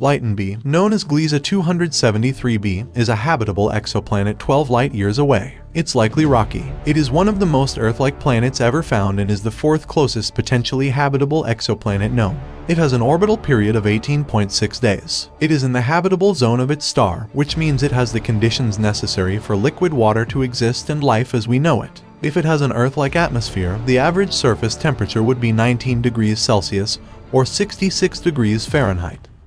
Luyten b, known as Gliese 273b, is a habitable exoplanet 12 light-years away. It's likely rocky. It is one of the most Earth-like planets ever found and is the fourth closest potentially habitable exoplanet known. It has an orbital period of 18.6 days. It is in the habitable zone of its star, which means it has the conditions necessary for liquid water to exist and life as we know it. If it has an Earth-like atmosphere, the average surface temperature would be 19 degrees Celsius or 66 degrees Fahrenheit.